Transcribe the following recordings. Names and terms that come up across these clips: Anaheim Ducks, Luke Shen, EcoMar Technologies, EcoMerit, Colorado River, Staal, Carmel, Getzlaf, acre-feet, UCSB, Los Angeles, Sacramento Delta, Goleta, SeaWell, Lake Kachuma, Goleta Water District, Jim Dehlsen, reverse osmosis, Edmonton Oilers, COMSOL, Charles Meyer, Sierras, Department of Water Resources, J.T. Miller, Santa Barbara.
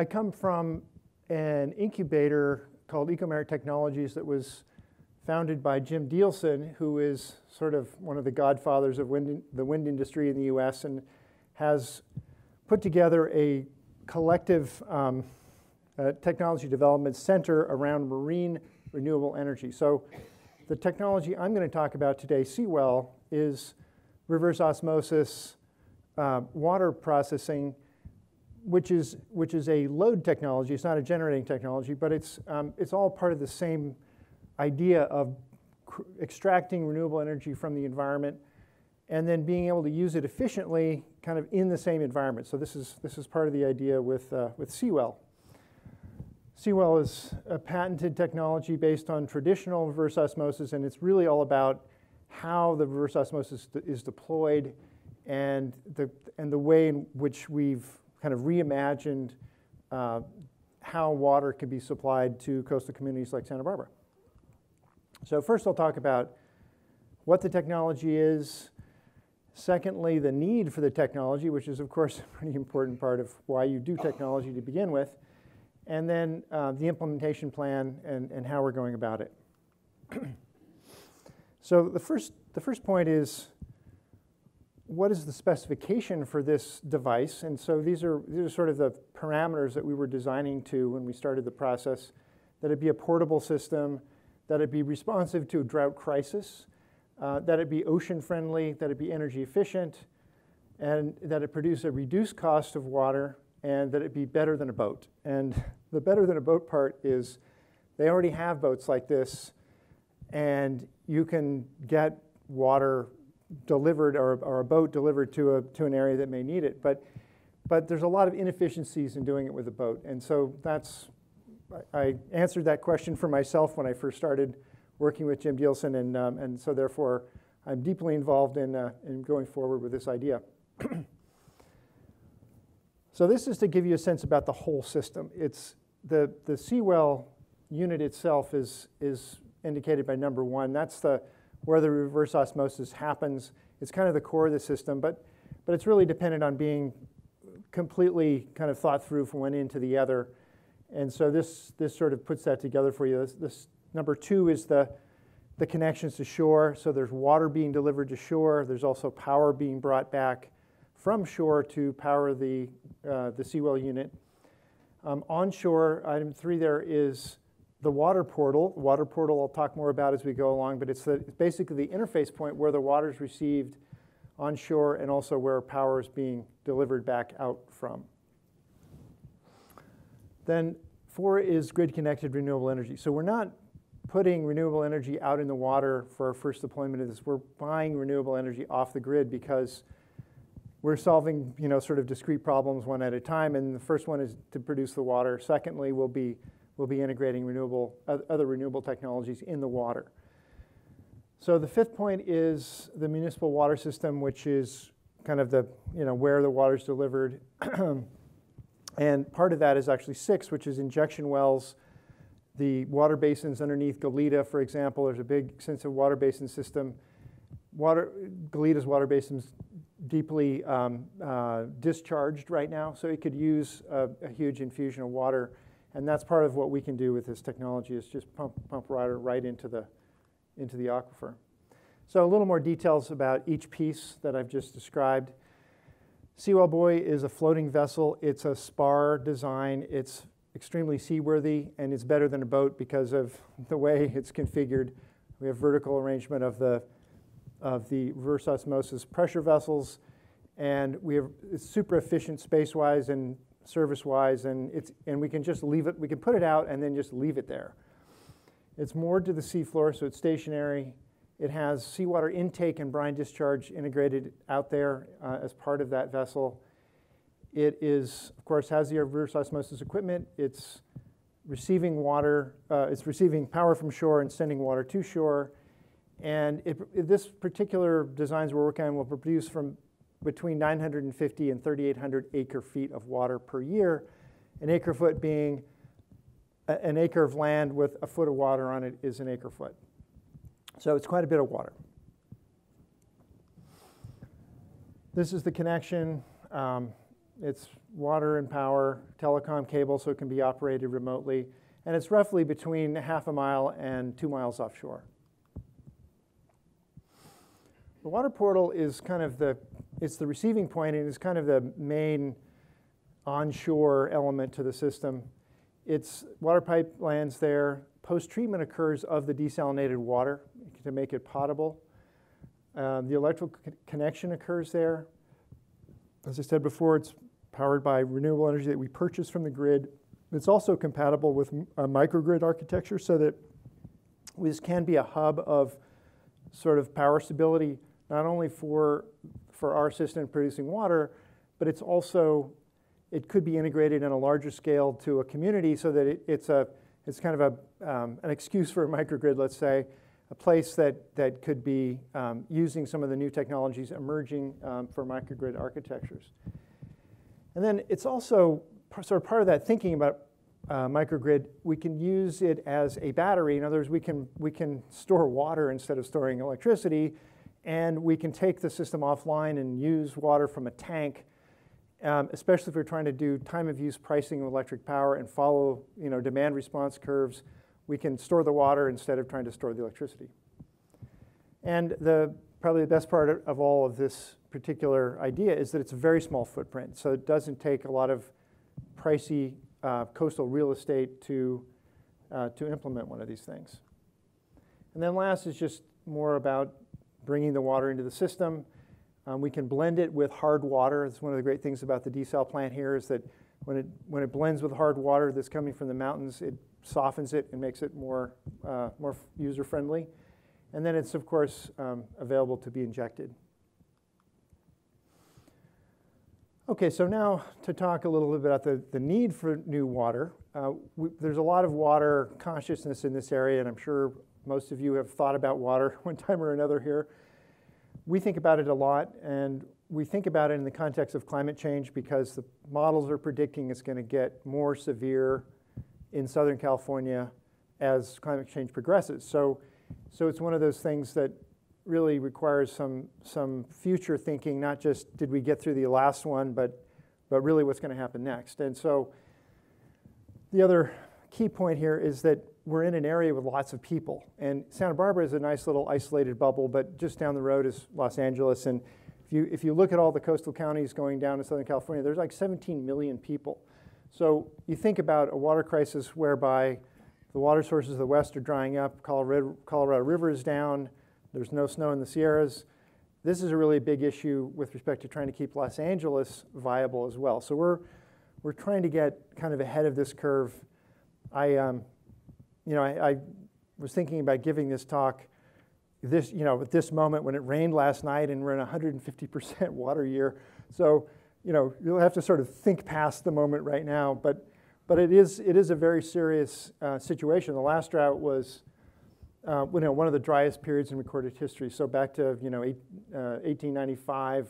I come from an incubator called EcoMar Technologies that was founded by Jim Dehlsen, who is sort of one of the godfathers of the wind industry in the US, and has put together a collective technology development center around marine renewable energy. So the technology I'm going to talk about today, SeaWell, is reverse osmosis water processing, which is a load technology. It's not a generating technology, but it's all part of the same idea of extracting renewable energy from the environment and then being able to use it efficiently kind of in the same environment. So this is part of the idea with SeaWell. SeaWell is a patented technology based on traditional reverse osmosis, and it's really all about how the reverse osmosis is deployed and the way in which we've kind of reimagined how water can be supplied to coastal communities like Santa Barbara. So first I'll talk about what the technology is. Secondly, the need for the technology, which is of course a pretty important part of why you do technology to begin with. And then the implementation plan and how we're going about it. So the first point is, what is the specification for this device? And so these are sort of the parameters that we were designing to when we started the process, that it be a portable system, that it be responsive to a drought crisis, that it be ocean friendly, that it be energy efficient, and that it produce a reduced cost of water, and that it be better than a boat. And the better than a boat part is they already have boats like this, and you can get water delivered or a boat delivered to an area that may need it. But there's a lot of inefficiencies in doing it with a boat. And so that's, I answered that question for myself when I first started working with Jim Dehlsen, and so therefore I'm deeply involved in going forward with this idea. So this is to give you a sense about the whole system. It's the SeaWell unit itself is indicated by number one. That's where the reverse osmosis happens. It's kind of the core of the system, but it's really dependent on being completely kind of thought through from one end to the other. And so this sort of puts that together for you. This number two is the connections to shore. So there's water being delivered to shore. There's also power being brought back from shore to power the SeaWell unit. Onshore, item three there is the water portal. Water portal I'll talk more about as we go along, but it's basically the interface point where the water is received onshore and also where power is being delivered back out from. Then four is grid-connected renewable energy. So we're not putting renewable energy out in the water for our first deployment of this. We're buying renewable energy off the grid because we're solving, you know, sort of discrete problems one at a time. And the first one is to produce the water. Secondly, we'll be integrating other renewable technologies in the water. So the fifth point is the municipal water system, which is kind of the, you know, where the water is delivered. And part of that is actually six, which is injection wells, the water basins underneath Goleta, for example. There's a big extensive water basin system. Goleta's water basins deeply discharged right now, so it could use a huge infusion of water, and that's part of what we can do with this technology, is just pump water right into the aquifer. So a little more details about each piece that I've just described. SeaWell Buoy is a floating vessel. It's a spar design. It's extremely seaworthy, and it's better than a boat because of the way it's configured. We have vertical arrangement of the reverse osmosis pressure vessels, and it's super efficient space-wise and service-wise, and we can just leave it. We can put it out and then just leave it there. It's moored to the seafloor, so it's stationary. It has seawater intake and brine discharge integrated out there as part of that vessel. It is, of course, has the reverse osmosis equipment. It's receiving water. It's receiving power from shore and sending water to shore. And this particular designs we're working on will produce from between 950 and 3,800 acre-feet of water per year, an acre-foot being an acre of land with a foot of water on it is an acre-foot. So it's quite a bit of water. This is the connection. It's water and power, telecom cable, so it can be operated remotely. And it's roughly between half a mile and 2 miles offshore. The water portal is kind of the, it's the receiving point, and it's kind of the main onshore element to the system. It's water pipe lands there. Post-treatment occurs of the desalinated water to make it potable. The electrical connection occurs there. As I said before, it's powered by renewable energy that we purchase from the grid. It's also compatible with a microgrid architecture, so that this can be a hub of sort of power stability, not only for our system producing water, but it's also, it could be integrated on a larger scale to a community, so that it's kind of a, an excuse for a microgrid, let's say, a place that could be using some of the new technologies emerging for microgrid architectures. And then it's also sort of part of that thinking about microgrid. We can use it as a battery. In other words, we can store water instead of storing electricity, and we can take the system offline and use water from a tank, especially if we're trying to do time of use pricing of electric power and follow demand response curves. We can store the water instead of trying to store the electricity. And probably the best part of all of this particular idea is that it's a very small footprint. So it doesn't take a lot of pricey coastal real estate to implement one of these things. And then last is just more about bringing the water into the system. We can blend it with hard water. That's one of the great things about the desal plant here, is that when it blends with hard water that's coming from the mountains, it softens it and makes it more, more user-friendly. And then it's, of course, available to be injected. OK, so now to talk a little bit about the need for new water. There's a lot of water consciousness in this area, and I'm sure most of you have thought about water one time or another here. We think about it a lot, and we think about it in the context of climate change, because the models are predicting it's going to get more severe in Southern California as climate change progresses. So it's one of those things that really requires some future thinking, not just did we get through the last one, but really what's going to happen next. And so the other key point here is that we're in an area with lots of people. And Santa Barbara is a nice little isolated bubble, but just down the road is Los Angeles. And if you look at all the coastal counties going down to Southern California, there's like 17 million people. So you think about a water crisis whereby the water sources of the West are drying up, Colorado River is down, there's no snow in the Sierras. This is a really big issue with respect to trying to keep Los Angeles viable as well. So we're trying to get kind of ahead of this curve. I was thinking about giving this talk at this moment when it rained last night and we're in 150% water year. So you'll have to sort of think past the moment right now, but it is a very serious situation. The last drought was one of the driest periods in recorded history. So back to 1895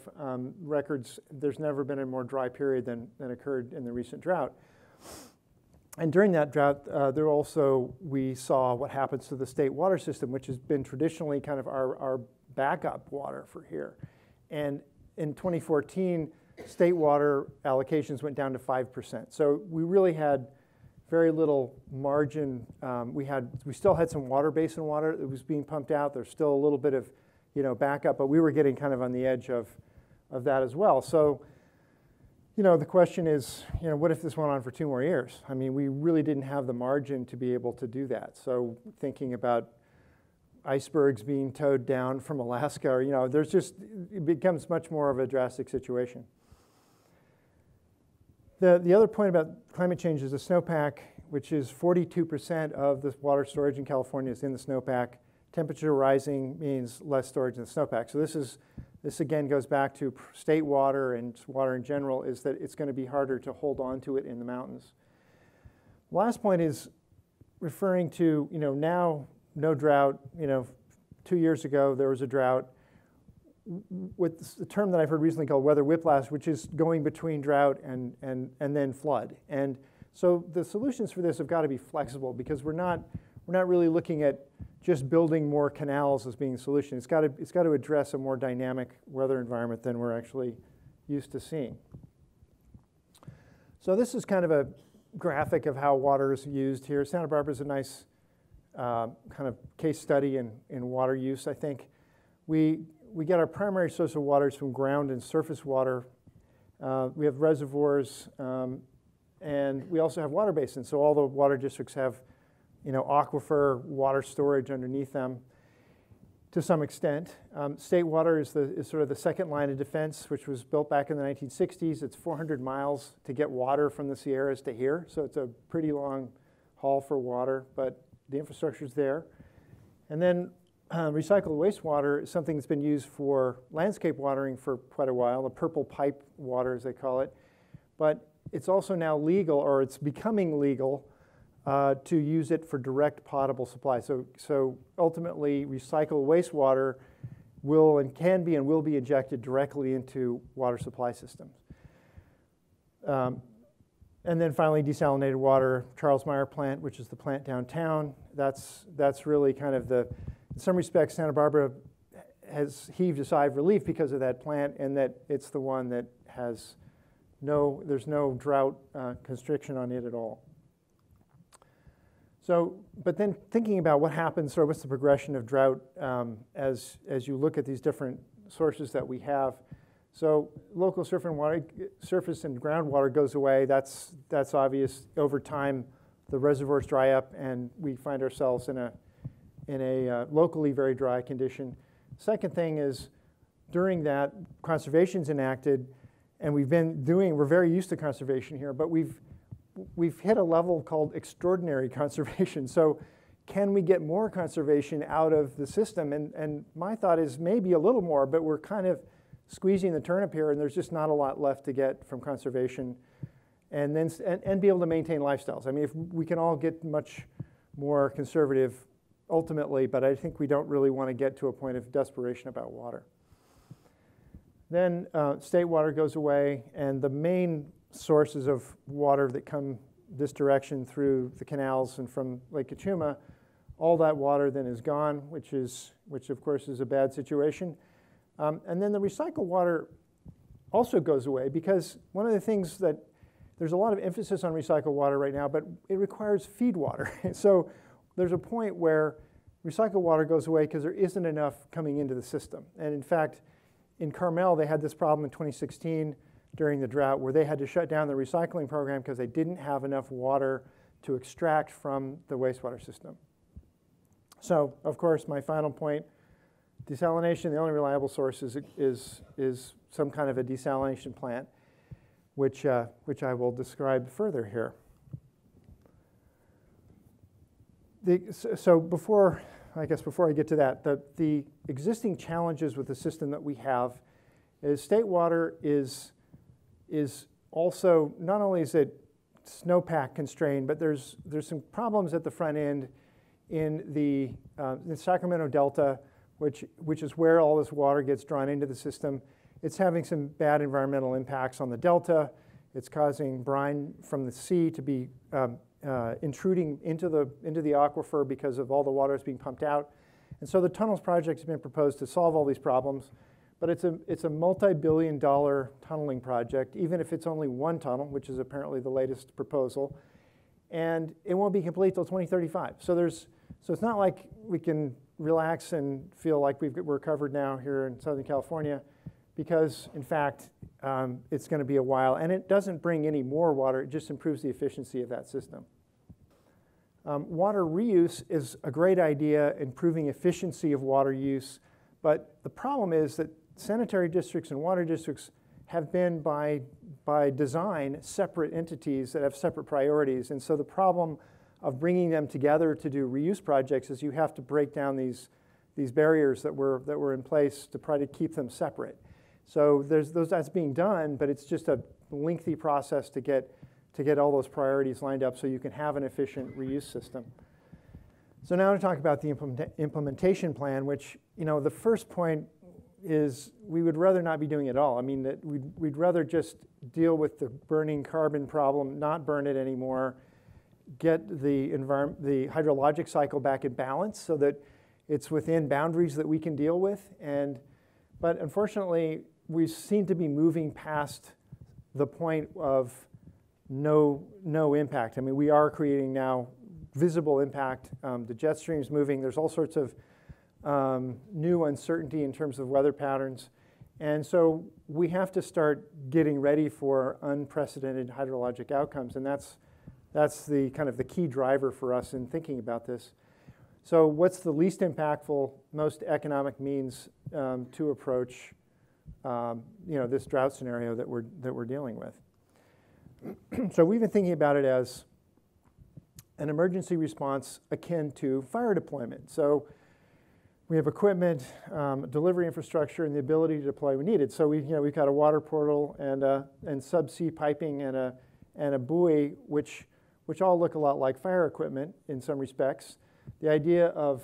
records, there's never been a more dry period than occurred in the recent drought. And during that drought, we saw what happens to the state water system, which has been traditionally kind of our backup water for here. And in 2014, state water allocations went down to 5%. So we really had very little margin. We still had some water, basin water that was being pumped out. There's still a little bit of backup, but we were getting kind of on the edge of that as well. So the question is, what if this went on for 2 more years? I mean, we really didn't have the margin to be able to do that. So thinking about icebergs being towed down from Alaska, or, it becomes much more of a drastic situation. The other point about climate change is the snowpack, which is 42% of the water storage in California is in the snowpack. Temperature rising means less storage in the snowpack. So this again goes back to state water and water in general, is that it's going to be harder to hold on to it in the mountains. Last point is referring to, now no drought. 2 years ago there was a drought. With the term that I've heard recently called weather whiplash, which is going between drought and then flood. And so the solutions for this have got to be flexible, because we're not really looking at just building more canals as being the solution. It's got to address a more dynamic weather environment than we're actually used to seeing. So this is kind of a graphic of how water is used here. Santa Barbara is a nice kind of case study in water use, I think. We get our primary source of water from ground and surface water. We have reservoirs, and we also have water basins. So all the water districts have, you know, aquifer water storage underneath them to some extent. State water is sort of the second line of defense, which was built back in the 1960s. It's 400 miles to get water from the Sierras to here. So it's a pretty long haul for water, but the infrastructure is there. And then recycled wastewater is something that's been used for landscape watering for quite a while, the purple pipe water, as they call it. But it's also now legal, or it's becoming legal, to use it for direct potable supply. So ultimately, recycled wastewater will and can be and will be injected directly into water supply systems. And then finally, desalinated water, Charles Meyer plant, which is the plant downtown. That's really kind of the, in some respects, Santa Barbara has heaved a sigh of relief because of that plant, and that it's the one that has no, there's no drought constriction on it at all. So, but then thinking about what happens, or what's the progression of drought as you look at these different sources that we have. So local surface and groundwater goes away. That's obvious. Over time, the reservoirs dry up, and we find ourselves in a locally very dry condition. Second thing is, during that, conservation's enacted, and we're very used to conservation here, but we've hit a level called extraordinary conservation. So can we get more conservation out of the system? And my thought is maybe a little more, but we're kind of squeezing the turnip here, and there's just not a lot left to get from conservation, and be able to maintain lifestyles. I mean, if we can all get much more conservative ultimately, but I think we don't really want to get to a point of desperation about water. Then state water goes away, and the main sources of water that come this direction through the canals and from Lake Kachuma, all that water then is gone, which of course is a bad situation. And then the recycled water also goes away, because one of the things that, there's a lot of emphasis on recycled water right now, but it requires feed water. So there's a point where recycled water goes away because there isn't enough coming into the system. And in fact, in Carmel, they had this problem in 2016 during the drought, where they had to shut down the recycling program because they didn't have enough water to extract from the wastewater system. So, of course, my final point, desalination, the only reliable source is some kind of a desalination plant, which I will describe further here. So before I get to that, the existing challenges with the system that we have is state water is also, not only is it snowpack constrained, but there's some problems at the front end in the Sacramento Delta, which is where all this water gets drawn into the system. It's having some bad environmental impacts on the delta. It's causing brine from the sea to be intruding into the aquifer because of all the water that's being pumped out. And so the tunnels project has been proposed to solve all these problems. But it's a multi-billion-dollar tunneling project, even if it's only one tunnel, which is apparently the latest proposal, and it won't be complete till 2035. So it's not like we can relax and feel like we're covered now here in Southern California, because in fact it's going to be a while, and it doesn't bring any more water. It just improves the efficiency of that system. Water reuse is a great idea, improving efficiency of water use, but the problem is that sanitary districts and water districts have been, by design, separate entities that have separate priorities. And so the problem of bringing them together to do reuse projects is you have to break down these barriers that were in place to try to keep them separate. So that's being done, but it's just a lengthy process to get all those priorities lined up so you can have an efficient reuse system. So now to talk about the implementation plan, which, you know, the first point is we would rather not be doing it all. I mean, that we'd rather just deal with the burning carbon problem, not burn it anymore, get the hydrologic cycle back in balance so that it's within boundaries that we can deal with. But unfortunately, we seem to be moving past the point of no impact. I mean, we are creating now visible impact. The jet stream's moving. There's all sorts of new uncertainty in terms of weather patterns. And so we have to start getting ready for unprecedented hydrologic outcomes. And that's the kind of the key driver for us in thinking about this. So what's the least impactful, most economic means to approach this drought scenario that we're dealing with? So we've been thinking about it as an emergency response akin to fire deployment. So we have equipment, delivery infrastructure, and the ability to deploy when needed. So we've got a water portal and subsea piping and a buoy, which all look a lot like fire equipment in some respects. The idea of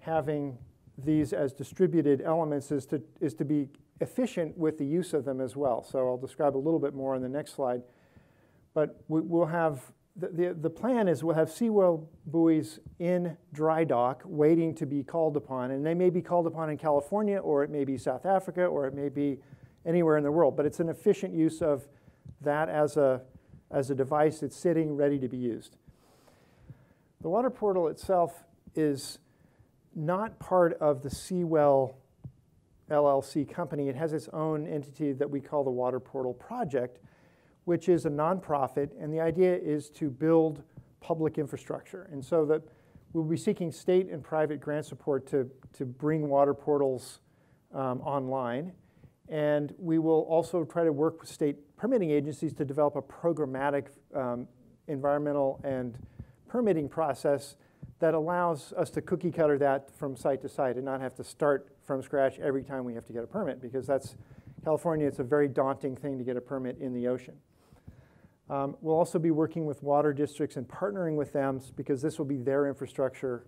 having these as distributed elements is to be efficient with the use of them as well. So I'll describe a little bit more on the next slide. But we'll have, the plan is we'll have SeaWell buoys in dry dock waiting to be called upon. And they may be called upon in California, or it may be South Africa, or it may be anywhere in the world. But it's an efficient use of that as a device that's sitting ready to be used. The water portal itself is not part of the SeaWell LLC company. It has its own entity that we call the Water Portal Project, which is a nonprofit, and the idea is to build public infrastructure. And so that we'll be seeking state and private grant support to bring water portals online. And we will also try to work with state permitting agencies to develop a programmatic environmental and permitting process that allows us to cookie cutter that from site to site and not have to start from scratch every time we have to get a permit, because that's California, it's a very daunting thing to get a permit in the ocean. We'll also be working with water districts and partnering with them, because this will be their infrastructure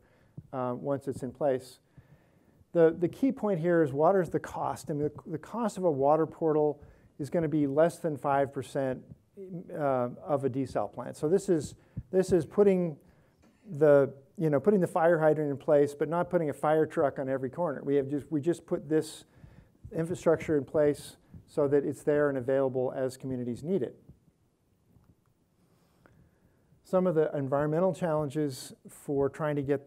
once it's in place. The key point here is water is the cost. I mean, the cost of a water portal is going to be less than 5% of a desal plant. So this is putting the fire hydrant in place, but not putting a fire truck on every corner. We just put this infrastructure in place so that it's there and available as communities need it. Some of the environmental challenges for trying to get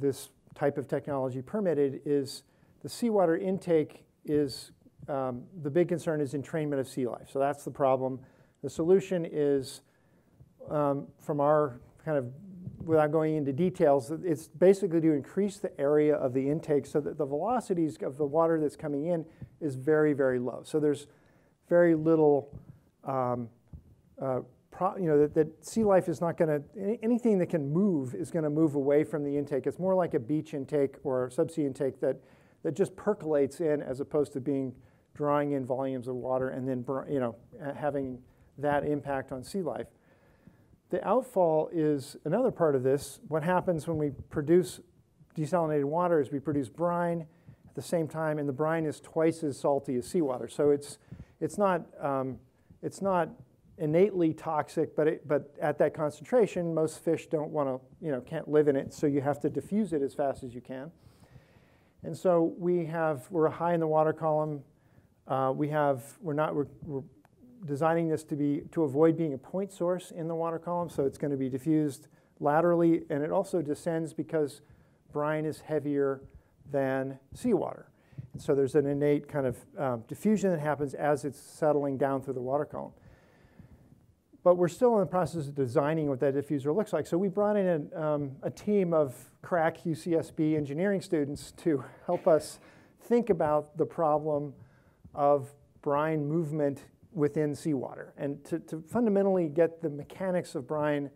this type of technology permitted is the seawater intake is the big concern is entrainment of sea life. So that's the problem. The solution is from our kind of, without going into details, it's basically to increase the area of the intake so that the velocities of the water that's coming in is very, very low. So there's very little, that sea life is not going to, anything that can move is going to move away from the intake. It's more like a beach intake or a subsea intake that just percolates in, as opposed to drawing in volumes of water and then, having that impact on sea life. The outfall is another part of this. What happens when we produce desalinated water is we produce brine at the same time, and the brine is twice as salty as seawater. So it's not innately toxic, but at that concentration, most fish don't want to can't live in it. So you have to diffuse it as fast as you can. And so we're high in the water column. We're designing this to avoid being a point source in the water column, so it's going to be diffused laterally, and it also descends because brine is heavier than seawater. And so there's an innate kind of diffusion that happens as it's settling down through the water column. But we're still in the process of designing what that diffuser looks like. So we brought in a team of crack UCSB engineering students to help us think about the problem of brine movement within seawater, and to fundamentally get the mechanics of brine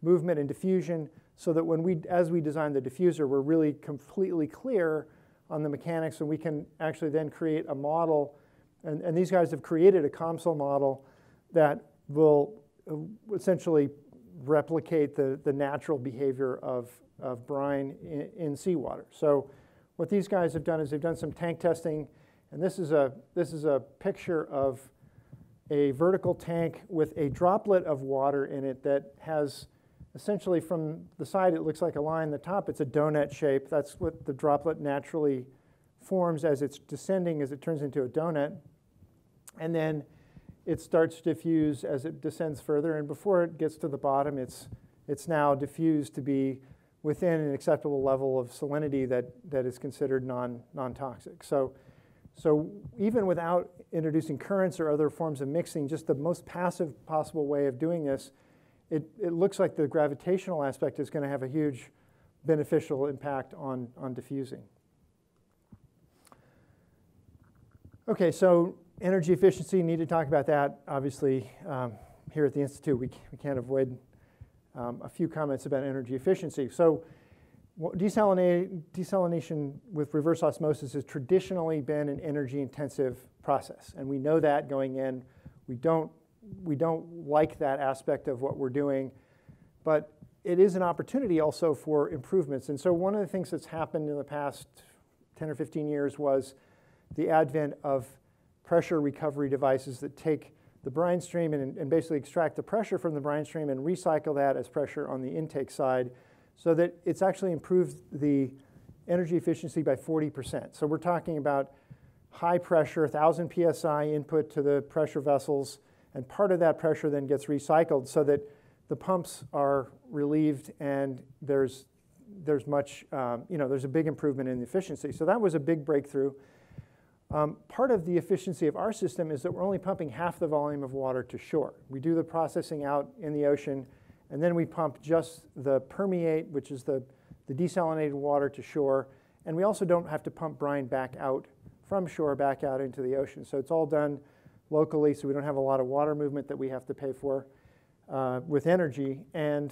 movement and diffusion, so that as we design the diffuser, we're really completely clear on the mechanics, and we can actually then create a model. And these guys have created a COMSOL model that will essentially replicate the natural behavior of brine in seawater. So what these guys have done is they've done some tank testing, and this is a picture of a vertical tank with a droplet of water in it that has, essentially from the side, it looks like a line. The top, it's a donut shape. That's what the droplet naturally forms as it's descending, as it turns into a donut. And then it starts to diffuse as it descends further, and before it gets to the bottom, it's now diffused to be within an acceptable level of salinity that is considered non-toxic. So even without introducing currents or other forms of mixing, just the most passive possible way of doing this, it looks like the gravitational aspect is going to have a huge beneficial impact on diffusing. Okay, so energy efficiency, need to talk about that. Obviously, here at the Institute, we can't avoid a few comments about energy efficiency. So desalination with reverse osmosis has traditionally been an energy-intensive process, and we know that going in. We don't like that aspect of what we're doing, but it is an opportunity also for improvements. And so one of the things that's happened in the past 10 or 15 years was the advent of pressure recovery devices that take the brine stream and basically extract the pressure from the brine stream and recycle that as pressure on the intake side, so that it's actually improved the energy efficiency by 40%. So we're talking about high pressure, 1,000 psi input to the pressure vessels, and part of that pressure then gets recycled so that the pumps are relieved and there's much, there's a big improvement in the efficiency. So that was a big breakthrough. Part of the efficiency of our system is that we're only pumping half the volume of water to shore. We do the processing out in the ocean, and then we pump just the permeate, which is the desalinated water, to shore. And we also don't have to pump brine back out from shore, back out into the ocean. So it's all done locally, so we don't have a lot of water movement that we have to pay for with energy. And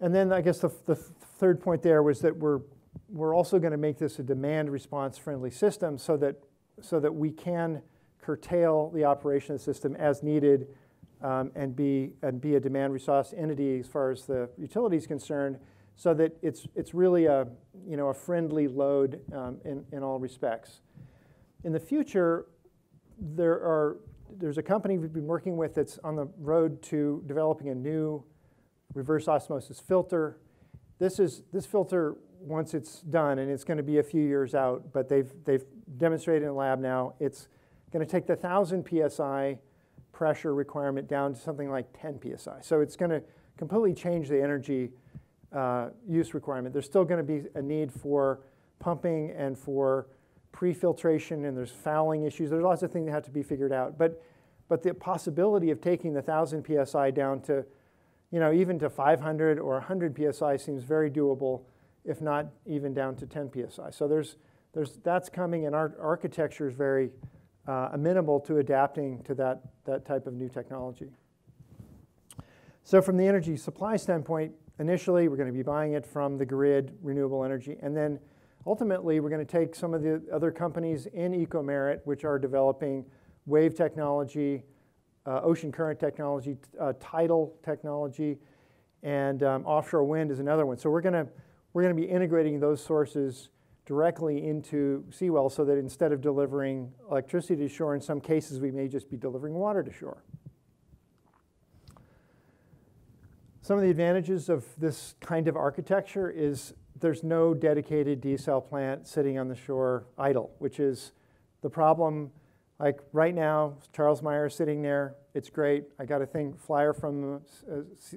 then I guess the third point there was that we're also going to make this a demand response friendly system, so that we can curtail the operation of the system as needed and be a demand resource entity as far as the utility is concerned, so that it's really a friendly load in all respects. In the future, there's a company we've been working with that's on the road to developing a new reverse osmosis filter. This filter, once it's done, and it's going to be a few years out, but they've demonstrated in the lab now, it's going to take the 1,000 psi pressure requirement down to something like 10 psi. So it's going to completely change the energy use requirement. There's still going to be a need for pumping and for pre-filtration, and there's fouling issues. There's lots of things that have to be figured out. But the possibility of taking the 1,000 psi down to, even to 500 or 100 psi seems very doable, if not even down to 10 psi. So that's coming, and our architecture is very amenable to adapting to that type of new technology. So from the energy supply standpoint, initially we're going to be buying it from the grid, renewable energy, and then ultimately we're going to take some of the other companies in EcoMerit, which are developing wave technology, ocean current technology, tidal technology, and offshore wind is another one. So we're going to be integrating those sources directly into SeaWell, so that instead of delivering electricity to shore, in some cases we may just be delivering water to shore. Some of the advantages of this kind of architecture is there's no dedicated desal plant sitting on the shore idle, which is the problem. Like right now, Charles Meyer is sitting there. It's great. I got a flyer from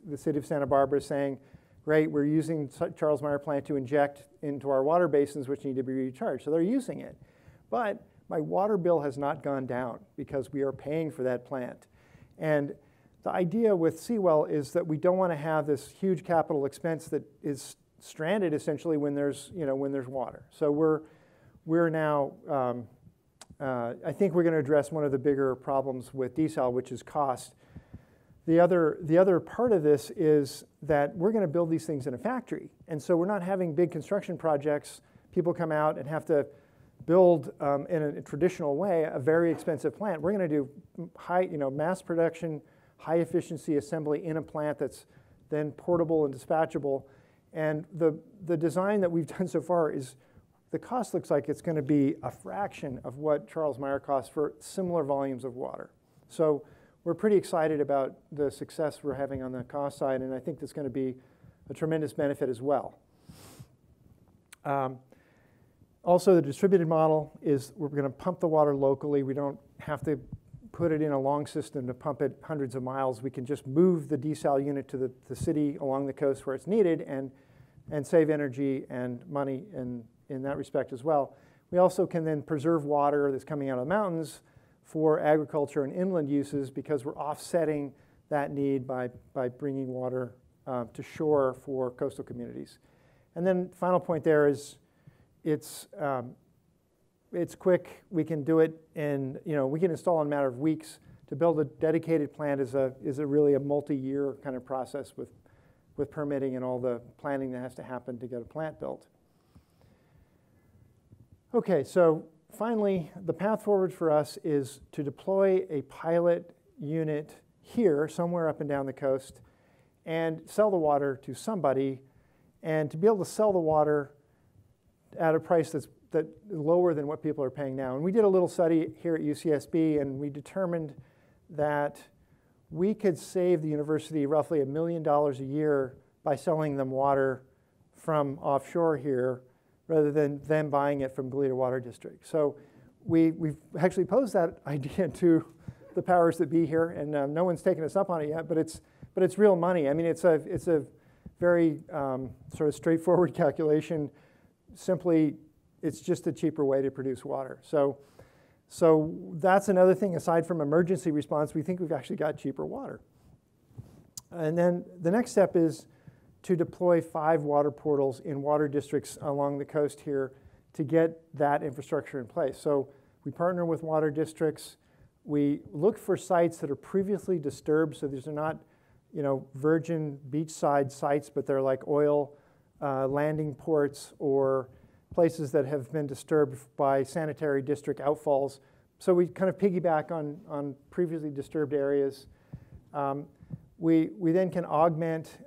the city of Santa Barbara saying, great, we're using Charles Meyer plant to inject into our water basins, which need to be recharged. So they're using it. But my water bill has not gone down because we are paying for that plant. And the idea with SeaWell is that we don't want to have this huge capital expense that is stranded essentially when there's water. So we're now, I think we're going to address one of the bigger problems with desal, which is cost. The other part of this is that we're going to build these things in a factory. And so we're not having big construction projects. People come out and have to build, in a traditional way, a very expensive plant. We're going to do mass production, high efficiency assembly in a plant that's then portable and dispatchable. And the design that we've done so far is, the cost looks like it's going to be a fraction of what Charles Meyer costs for similar volumes of water. So we're pretty excited about the success we're having on the cost side, and I think that's going to be a tremendous benefit as well. Also, the distributed model is we're going to pump the water locally. We don't have to put it in a long system to pump it hundreds of miles. We can just move the desal unit to the city along the coast where it's needed and save energy and money in that respect as well. We also can then preserve water that's coming out of the mountains for agriculture and inland uses because we're offsetting that need by bringing water to shore for coastal communities. And then final point there is it's quick. We can do it in, we can install in a matter of weeks. To build a dedicated plant is really a multi-year kind of process with permitting and all the planning that has to happen to get a plant built. Okay, so finally, the path forward for us is to deploy a pilot unit here, somewhere up and down the coast, and sell the water to somebody, and to be able to sell the water at a price that's lower than what people are paying now. And we did a little study here at UCSB, and we determined that we could save the university roughly $1 million a year by selling them water from offshore here rather than them buying it from Goleta Water District. So we've actually posed that idea to the powers that be here, and no one's taken us up on it yet, but it's real money. I mean, it's a very sort of straightforward calculation. Simply, it's just a cheaper way to produce water. So that's another thing. Aside from emergency response, we think we've actually got cheaper water. And then the next step is to deploy 5 water portals in water districts along the coast here to get that infrastructure in place. So we partner with water districts. We look for sites that are previously disturbed, so these are not virgin beachside sites, but they're like oil landing ports or places that have been disturbed by sanitary district outfalls. So we kind of piggyback on previously disturbed areas. We then can augment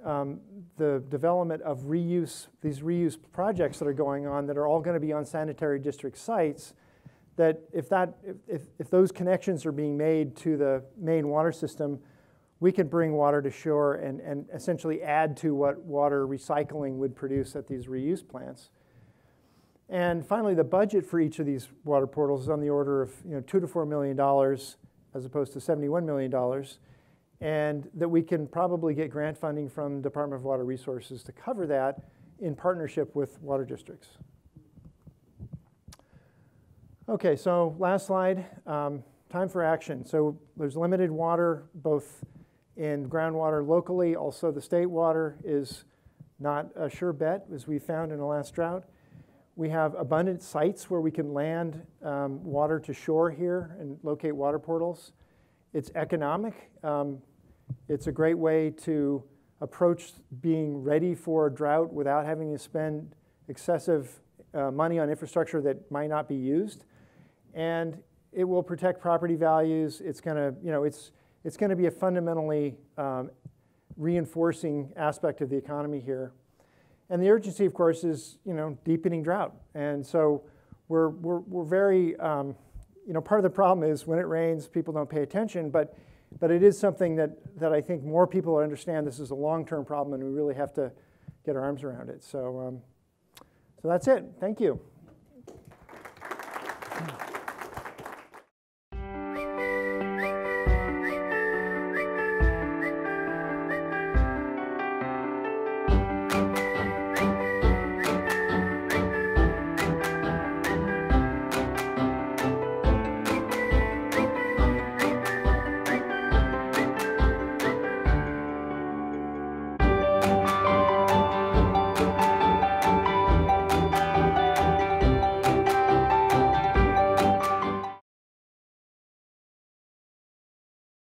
the development of reuse, these reuse projects that are going on that are all going to be on sanitary district sites, that if those connections are being made to the main water system, we can bring water to shore and essentially add to what water recycling would produce at these reuse plants. And finally, the budget for each of these water portals is on the order of $2 to $4 million as opposed to $71 million. And that we can probably get grant funding from Department of Water Resources to cover that in partnership with water districts. Okay, so last slide, time for action. So there's limited water, both in groundwater locally, also the state water is not a sure bet, as we found in the last drought. We have abundant sites where we can land water to shore here and locate water portals. It's economic. It's a great way to approach being ready for a drought without having to spend excessive money on infrastructure that might not be used, and it will protect property values. It's going to, it's going to be a fundamentally reinforcing aspect of the economy here, and the urgency, of course, is deepening drought, and so we're very. Part of the problem is when it rains, people don't pay attention, but it is something that I think more people understand. This is a long-term problem, and we really have to get our arms around it. So that's it. Thank you.